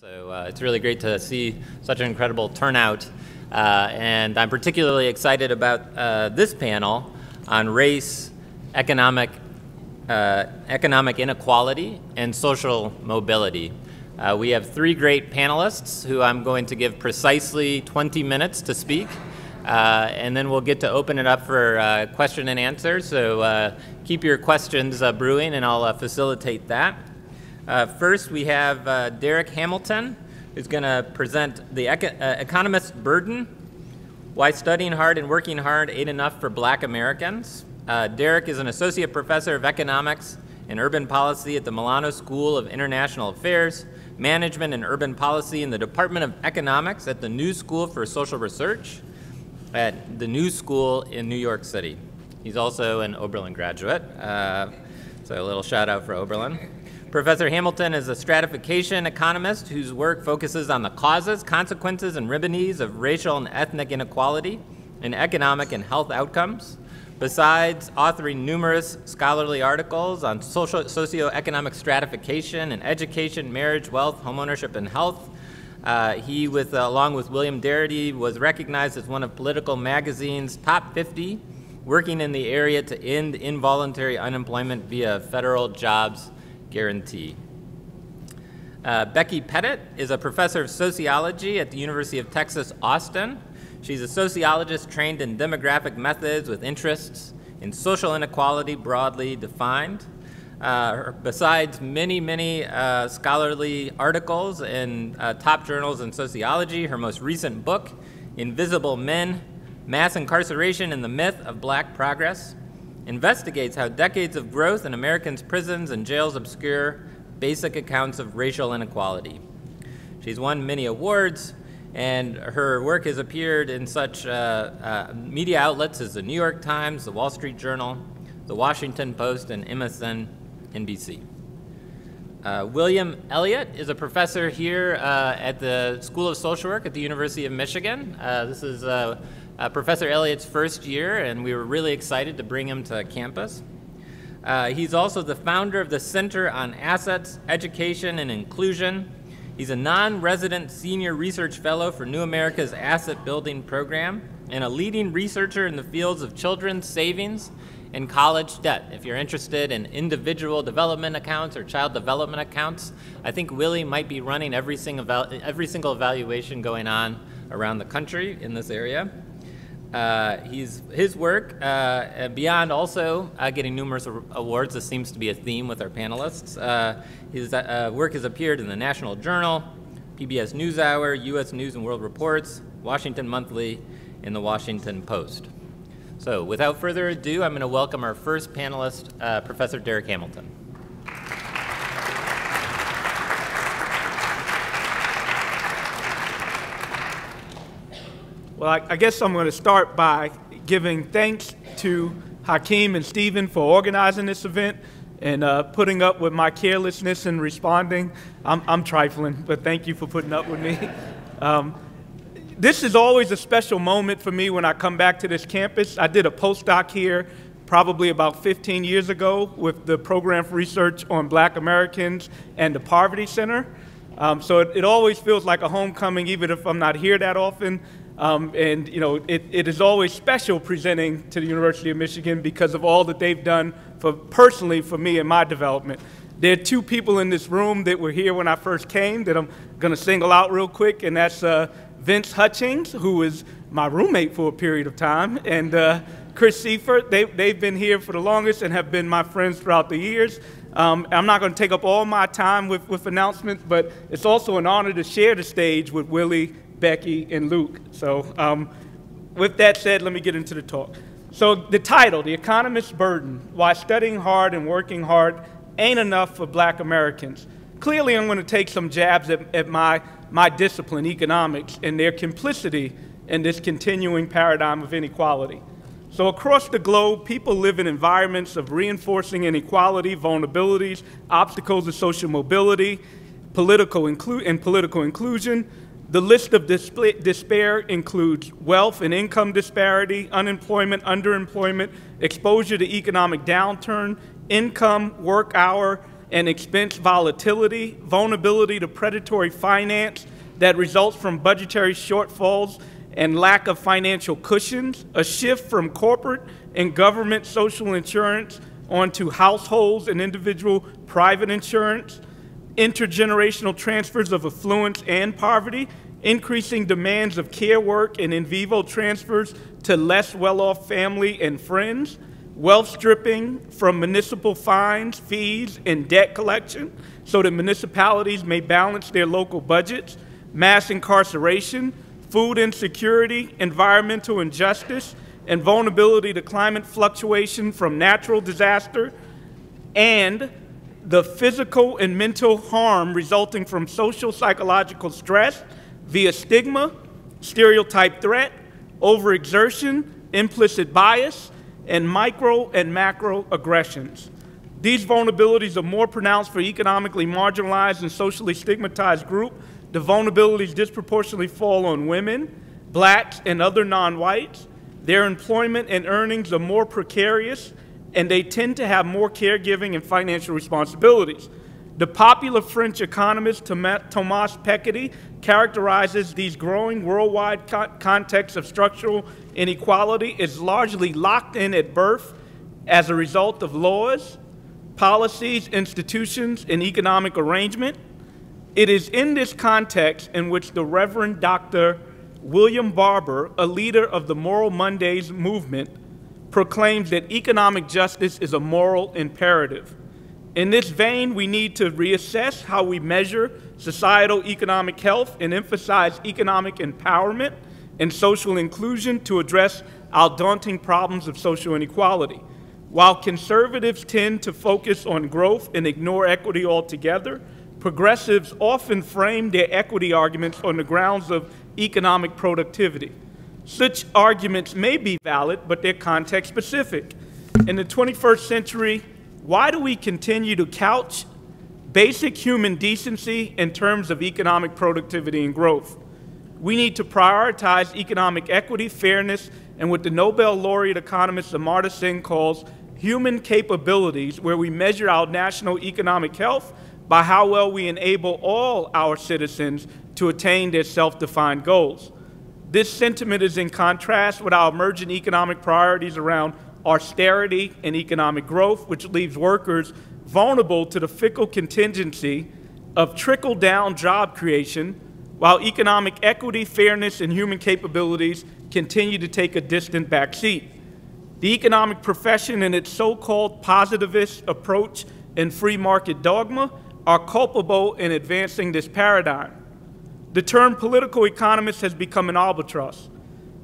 So it's really great to see such an incredible turnout. And I'm particularly excited about this panel on race, economic inequality, and social mobility. We have three great panelists who I'm going to give precisely 20 minutes to speak. And then we'll get to open it up for question and answer. So keep your questions brewing, and I'll facilitate that. First, we have Darrick Hamilton, who's going to present The Economist's Burden, Why Studying Hard and Working Hard Ain't Enough for Black Americans. Darrick is an associate professor of economics and urban policy at the Milano School of International Affairs, Management and Urban Policy in the Department of Economics at the New School for Social Research at the New School in New York City. He's also an Oberlin graduate, so a little shout out for Oberlin. Professor Hamilton is a stratification economist whose work focuses on the causes, consequences, and remedies of racial and ethnic inequality and economic and health outcomes. Besides authoring numerous scholarly articles on social, socioeconomic stratification and education, marriage, wealth, homeownership, and health, he, along with William Darity, was recognized as one of Political Magazine's top 50, working in the area to end involuntary unemployment via federal jobs guarantee. Becky Pettit is a professor of sociology at the University of Texas, Austin. She's a sociologist trained in demographic methods with interests in social inequality broadly defined. Besides many scholarly articles in top journals in sociology, her most recent book, Invisible Men, Mass Incarceration and the Myth of Black Progress, investigates how decades of growth in Americans' prisons and jails obscure basic accounts of racial inequality. She's won many awards, and her work has appeared in such media outlets as the New York Times, the Wall Street Journal, the Washington Post, and MSNBC. William Elliott is a professor here at the School of Social Work at the University of Michigan. This is Professor Elliott's first year, and we were really excited to bring him to campus. He's also the founder of the Center on Assets, Education, and Inclusion. He's a non-resident senior research fellow for New America's Asset Building Program and a leading researcher in the fields of children's savings and college debt. If you're interested in individual development accounts or child development accounts, I think Willie might be running every single evaluation going on around the country in this area. His work, beyond also getting numerous awards, this seems to be a theme with our panelists. His work has appeared in the National Journal, PBS NewsHour, U.S. News and World Reports, Washington Monthly, and the Washington Post. So without further ado, I'm going to welcome our first panelist, Professor Darrick Hamilton. Well, I guess I'm going to start by giving thanks to Hakeem and Steven for organizing this event and putting up with my carelessness and responding. I'm trifling, but thank you for putting up with me. This is always a special moment for me when I come back to this campus. I did a postdoc here probably about 15 years ago with the Program for Research on Black Americans and the Poverty Center. So it always feels like a homecoming, even if I'm not here that often. And you know, it is always special presenting to the University of Michigan because of all that they've done for personally for me and my development. There are two people in this room that were here when I first came that I'm going to single out real quick, and that's Vince Hutchings, who was my roommate for a period of time, and Chris Seifert. They've been here for the longest and have been my friends throughout the years. I'm not going to take up all my time with announcements, but it's also an honor to share the stage with Willie, Becky, and Luke. So with that said, let me get into the talk. So the title, The Economist's Burden, Why Studying Hard and Working Hard Ain't Enough for Black Americans. Clearly, I'm going to take some jabs at my discipline, economics, and their complicity in this continuing paradigm of inequality. So across the globe, people live in environments of reinforcing inequality, vulnerabilities, obstacles to social mobility, political inclusion. The list of despair includes wealth and income disparity, unemployment, underemployment, exposure to economic downturn, income, work hour, and expense volatility, vulnerability to predatory finance that results from budgetary shortfalls and lack of financial cushions, a shift from corporate and government social insurance onto households and individual private insurance, intergenerational transfers of affluence and poverty, increasing demands of care work and in vivo transfers to less well-off family and friends, wealth stripping from municipal fines, fees, and debt collection so that municipalities may balance their local budgets, mass incarceration, food insecurity, environmental injustice, and vulnerability to climate fluctuation from natural disaster, and the physical and mental harm resulting from social psychological stress via stigma, stereotype threat, overexertion, implicit bias, and micro and macro aggressions. These vulnerabilities are more pronounced for economically marginalized and socially stigmatized groups. The vulnerabilities disproportionately fall on women, blacks, and other non-whites. Their employment and earnings are more precarious, and they tend to have more caregiving and financial responsibilities. The popular French economist Thomas Piketty characterizes these growing worldwide contexts of structural inequality as largely locked in at birth as a result of laws, policies, institutions, and economic arrangement. It is in this context in which the Reverend Dr. William Barber, a leader of the Moral Mondays movement, proclaims that economic justice is a moral imperative. In this vein, we need to reassess how we measure societal economic health and emphasize economic empowerment and social inclusion to address our daunting problems of social inequality. While conservatives tend to focus on growth and ignore equity altogether, progressives often frame their equity arguments on the grounds of economic productivity. Such arguments may be valid, but they're context-specific. In the 21st century, why do we continue to couch basic human decency in terms of economic productivity and growth? We need to prioritize economic equity, fairness, and what the Nobel laureate economist Amartya Sen calls human capabilities, where we measure our national economic health by how well we enable all our citizens to attain their self-defined goals. This sentiment is in contrast with our emergent economic priorities around austerity and economic growth, which leaves workers vulnerable to the fickle contingency of trickle-down job creation, while economic equity, fairness, and human capabilities continue to take a distant backseat. The economic profession and its so-called positivist approach and free market dogma are culpable in advancing this paradigm. The term political economist has become an albatross,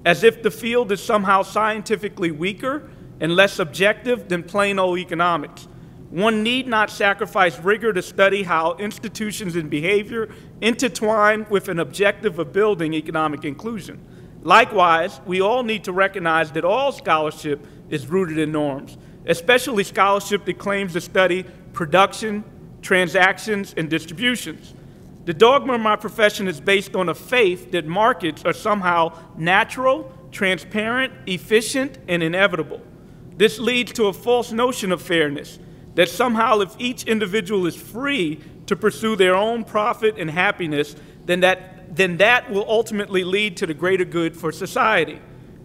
as if the field is somehow scientifically weaker and less objective than plain old economics. One need not sacrifice rigor to study how institutions and behavior intertwine with an objective of building economic inclusion. Likewise, we all need to recognize that all scholarship is rooted in norms, especially scholarship that claims to study production, transactions, and distributions. The dogma of my profession is based on a faith that markets are somehow natural, transparent, efficient, and inevitable. This leads to a false notion of fairness, that somehow if each individual is free to pursue their own profit and happiness, then that will ultimately lead to the greater good for society.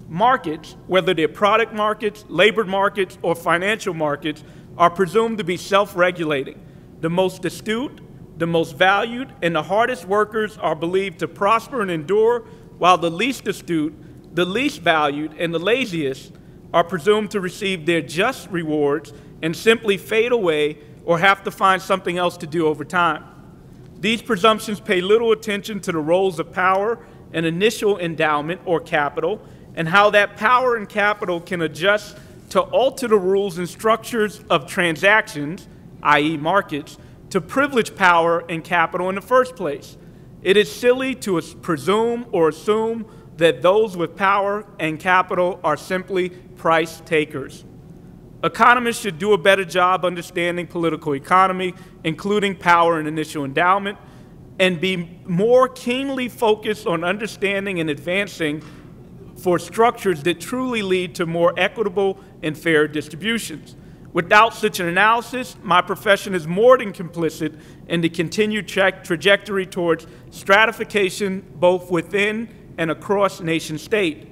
Markets, whether they're product markets, labor markets, or financial markets, are presumed to be self-regulating. The most astute, the most valued, and the hardest workers are believed to prosper and endure, while the least astute, the least valued, and the laziest are presumed to receive their just rewards and simply fade away or have to find something else to do over time. These presumptions pay little attention to the roles of power and initial endowment or capital, and how that power and capital can adjust to alter the rules and structures of transactions, i.e. markets, to privilege power and capital in the first place. It is silly to presume or assume that those with power and capital are simply price takers. Economists should do a better job understanding political economy, including power and initial endowment, and be more keenly focused on understanding and advancing for structures that truly lead to more equitable and fair distributions. Without such an analysis, my profession is more than complicit in the continued trajectory towards stratification both within and across nation state.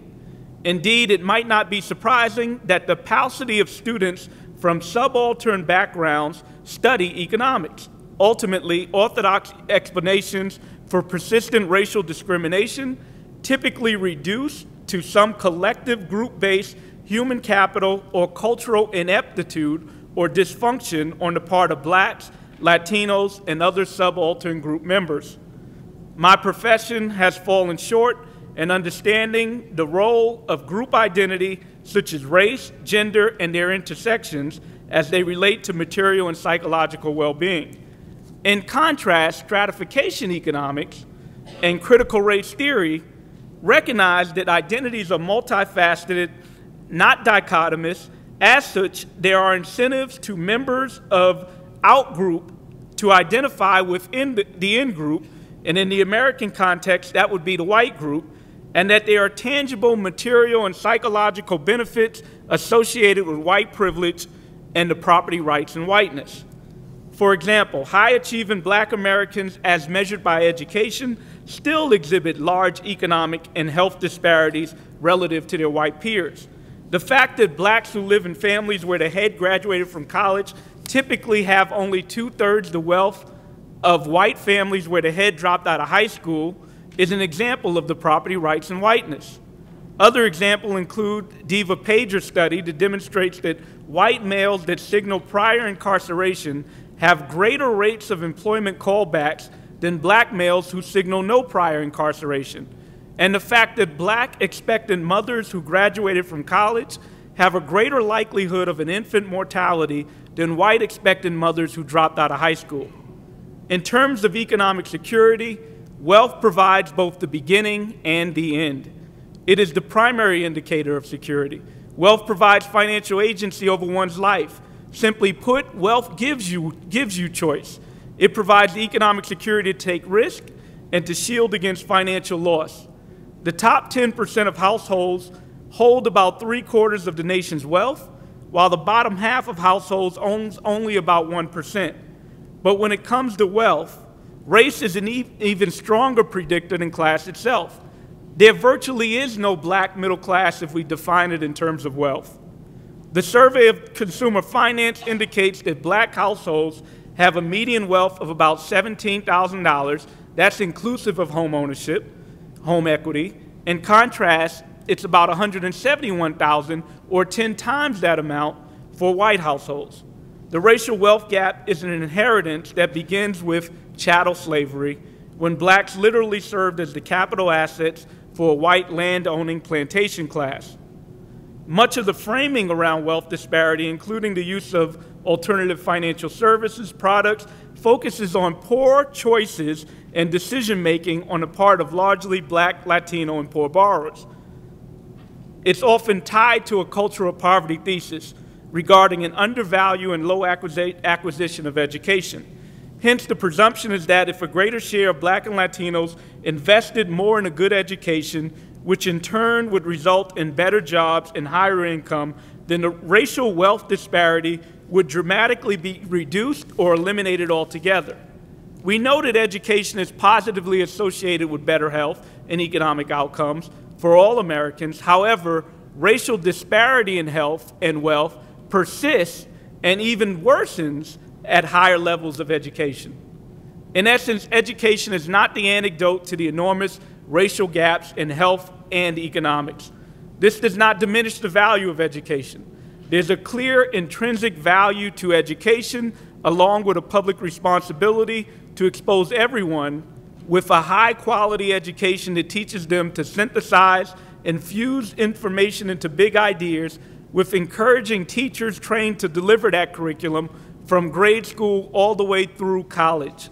Indeed, it might not be surprising that the paucity of students from subaltern backgrounds study economics. Ultimately, orthodox explanations for persistent racial discrimination typically reduce to some collective group-based human capital or cultural ineptitude or dysfunction on the part of blacks, Latinos, and other subaltern group members. My profession has fallen short in understanding the role of group identity, such as race, gender, and their intersections as they relate to material and psychological well-being. In contrast, stratification economics and critical race theory recognize that identities are multifaceted, not dichotomous. As such, there are incentives to members of outgroup to identify within the in-group, and in the American context, that would be the white group, and that there are tangible material and psychological benefits associated with white privilege and the property rights in whiteness. For example, high-achieving black Americans, as measured by education, still exhibit large economic and health disparities relative to their white peers. The fact that blacks who live in families where the head graduated from college typically have only two-thirds the wealth of white families where the head dropped out of high school is an example of the property rights in whiteness. Other examples include Diva Pager's study that demonstrates that white males that signal prior incarceration have greater rates of employment callbacks than black males who signal no prior incarceration. And the fact that black expectant mothers who graduated from college have a greater likelihood of an infant mortality than white expectant mothers who dropped out of high school. In terms of economic security, wealth provides both the beginning and the end. It is the primary indicator of security. Wealth provides financial agency over one's life. Simply put, wealth gives you choice. It provides economic security to take risk and to shield against financial loss. The top 10% of households hold about 3/4 of the nation's wealth, while the bottom half of households owns only about 1%. But when it comes to wealth, race is an even stronger predictor than class itself. There virtually is no black middle class if we define it in terms of wealth. The Survey of Consumer Finance indicates that black households have a median wealth of about $17,000. That's inclusive of home ownership, home equity. In contrast, it's about $171,000, or 10 times that amount, for white households. The racial wealth gap is an inheritance that begins with chattel slavery, when blacks literally served as the capital assets for a white land-owning plantation class. Much of the framing around wealth disparity, including the use of alternative financial services products, focuses on poor choices and decision-making on the part of largely black, Latino, and poor borrowers. It's often tied to a cultural poverty thesis regarding an undervalue and low acquisition of education. Hence, the presumption is that if a greater share of black and Latinos invested more in a good education, which in turn would result in better jobs and higher income, then the racial wealth disparity would dramatically be reduced or eliminated altogether. We know that education is positively associated with better health and economic outcomes for all Americans. However, racial disparity in health and wealth persists and even worsens at higher levels of education. In essence, education is not the antidote to the enormous racial gaps in health and economics. This does not diminish the value of education. There's a clear intrinsic value to education, along with a public responsibility to expose everyone with a high-quality education that teaches them to synthesize and fuse information into big ideas, with encouraging teachers trained to deliver that curriculum from grade school all the way through college.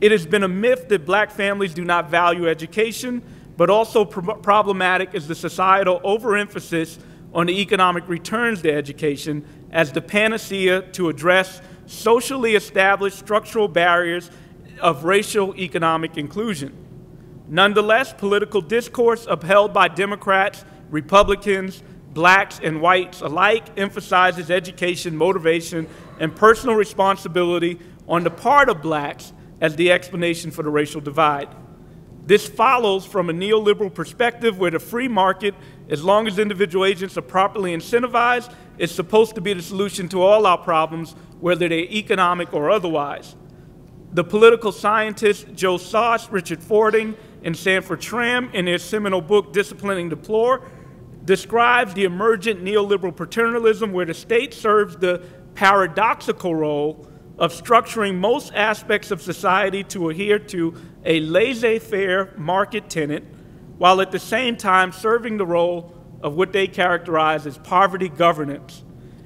It has been a myth that black families do not value education, but also problematic is the societal overemphasis on the economic returns to education as the panacea to address socially established structural barriers of racial economic inclusion. Nonetheless, political discourse upheld by Democrats, Republicans, blacks and whites alike, emphasizes education, motivation, and personal responsibility on the part of blacks as the explanation for the racial divide. This follows from a neoliberal perspective where the free market, as long as individual agents are properly incentivized, is supposed to be the solution to all our problems, whether they're economic or otherwise. The political scientists Joe Soss, Richard Fording, and Sanford Tram, in their seminal book Disciplining the Poor, describes the emergent neoliberal paternalism where the state serves the paradoxical role of structuring most aspects of society to adhere to a laissez-faire market tenet, while at the same time serving the role of what they characterize as poverty governance.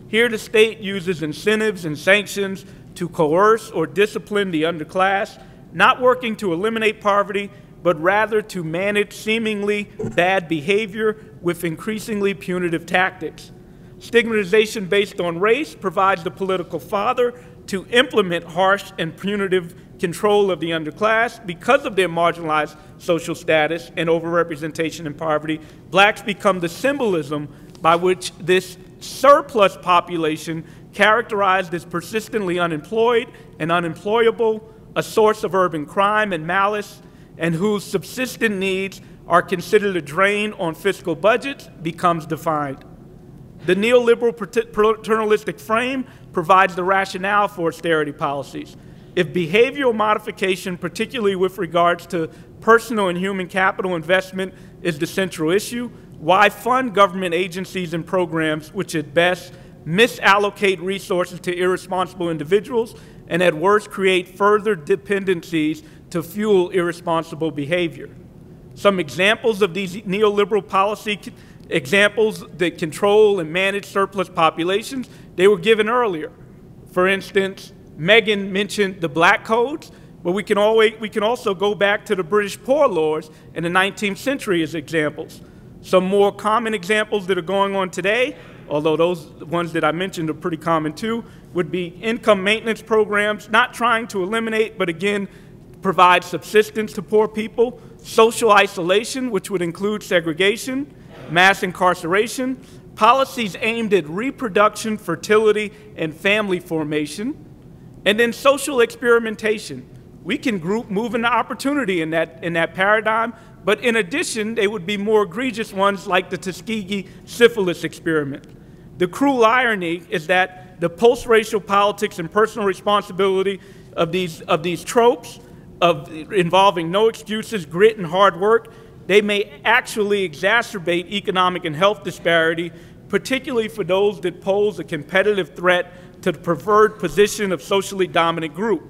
Here the state uses incentives and sanctions to coerce or discipline the underclass, not working to eliminate poverty, but rather to manage seemingly bad behavior with increasingly punitive tactics. Stigmatization based on race provides the political father to implement harsh and punitive control of the underclass because of their marginalized social status and overrepresentation in poverty. Blacks become the symbolism by which this surplus population, characterized as persistently unemployed and unemployable, a source of urban crime and malice, and whose subsistent needs are considered a drain on fiscal budgets, becomes defined. The neoliberal paternalistic frame provides the rationale for austerity policies. If behavioral modification, particularly with regards to personal and human capital investment, is the central issue, why fund government agencies and programs which at best misallocate resources to irresponsible individuals, and at worst create further dependencies to fuel irresponsible behavior? Some examples of these neoliberal policy examples that control and manage surplus populations, they were given earlier. For instance, Megan mentioned the Black Codes, but we can also go back to the British Poor Laws in the 19th century as examples. Some more common examples that are going on today, although those ones that I mentioned are pretty common too, would be income maintenance programs, not trying to eliminate, but again, provide subsistence to poor people, social isolation, which would include segregation, mass incarceration, policies aimed at reproduction, fertility, and family formation, and then social experimentation. We can group moving to opportunity in that paradigm, but in addition, they would be more egregious ones like the Tuskegee syphilis experiment. The cruel irony is that the post-racial politics and personal responsibility of these tropes of involving no excuses, grit, and hard work, they may actually exacerbate economic and health disparity, particularly for those that pose a competitive threat to the preferred position of socially dominant group.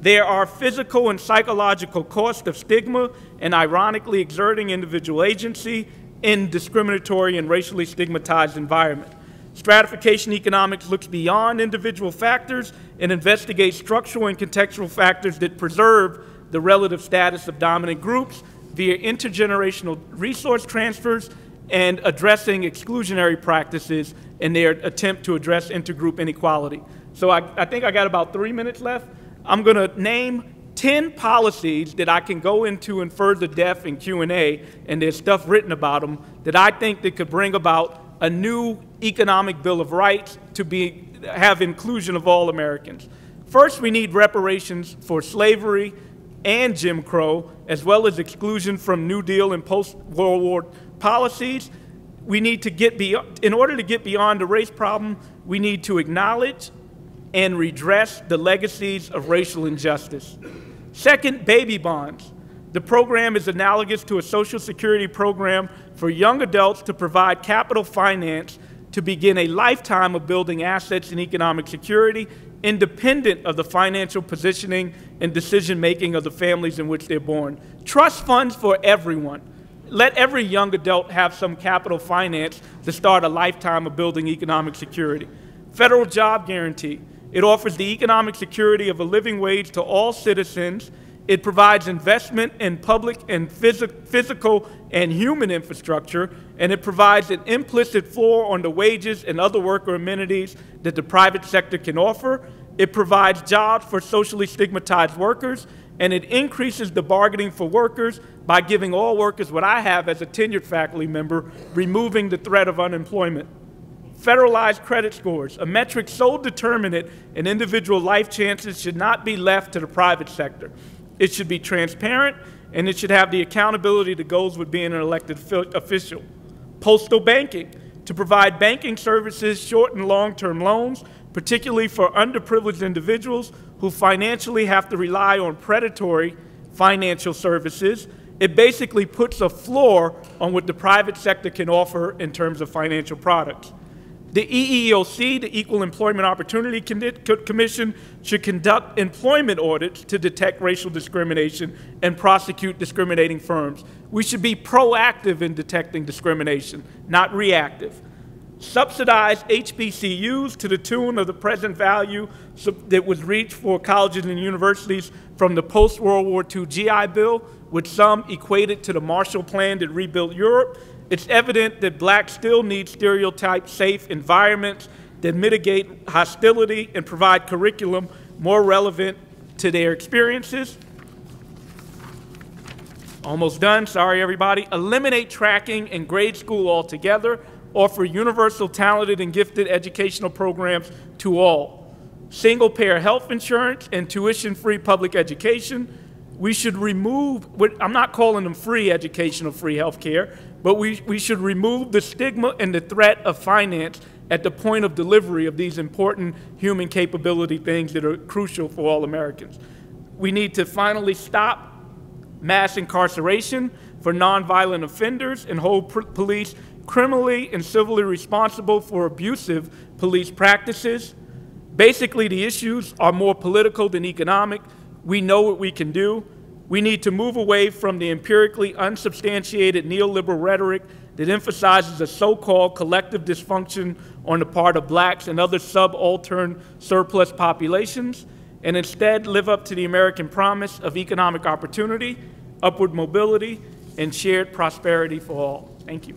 There are physical and psychological costs of stigma and ironically exerting individual agency in discriminatory and racially stigmatized environment. Stratification economics looks beyond individual factors and investigates structural and contextual factors that preserve the relative status of dominant groups via intergenerational resource transfers and addressing exclusionary practices in their attempt to address intergroup inequality. So I think I got about 3 minutes left. I'm going to name 10 policies that I can go into in further depth in Q&A, and there's stuff written about them that I think that could bring about a new economic Bill of Rights to have inclusion of all Americans. First, we need reparations for slavery and Jim Crow, as well as exclusion from New Deal and post-World War policies. We need to get beyond, in order to get beyond the race problem, we need to acknowledge and redress the legacies of racial injustice. Second, baby bonds. The program is analogous to a Social Security program for young adults to provide capital finance to begin a lifetime of building assets and economic security, independent of the financial positioning and decision-making of the families in which they're born. Trust funds for everyone. Let every young adult have some capital finance to start a lifetime of building economic security. Federal job guarantee. It offers the economic security of a living wage to all citizens. It provides investment in public and physical and human infrastructure, and it provides an implicit floor on the wages and other worker amenities that the private sector can offer. It provides jobs for socially stigmatized workers. and it increases the bargaining for workers by giving all workers what I have as a tenured faculty member, removing the threat of unemployment. Federalized credit scores, a metric so determinate in individual life chances, should not be left to the private sector. It should be transparent, and it should have the accountability that goes with being an elected official. Postal banking, to provide banking services, short and long-term loans, particularly for underprivileged individuals who financially have to rely on predatory financial services. It basically puts a floor on what the private sector can offer in terms of financial products. The EEOC, the Equal Employment Opportunity Commission, should conduct employment audits to detect racial discrimination and prosecute discriminating firms. We should be proactive in detecting discrimination, not reactive. Subsidize HBCUs to the tune of the present value that was reached for colleges and universities from the post-World War II GI Bill, which some equated to the Marshall Plan that rebuilt Europe. It's evident that blacks still need stereotype-safe environments that mitigate hostility and provide curriculum more relevant to their experiences. Almost done, sorry everybody. Eliminate tracking in grade school altogether. Offer universal, talented, and gifted educational programs to all. Single-payer health insurance and tuition-free public education. We should remove, I'm not calling them free education or free health care, but we should remove the stigma and the threat of finance at the point of delivery of these important human capability things that are crucial for all Americans. We need to finally stop mass incarceration for nonviolent offenders and hold police criminally and civilly responsible for abusive police practices. Basically, the issues are more political than economic. We know what we can do. We need to move away from the empirically unsubstantiated neoliberal rhetoric that emphasizes a so-called collective dysfunction on the part of blacks and other subaltern surplus populations, and instead live up to the American promise of economic opportunity, upward mobility, and shared prosperity for all. Thank you.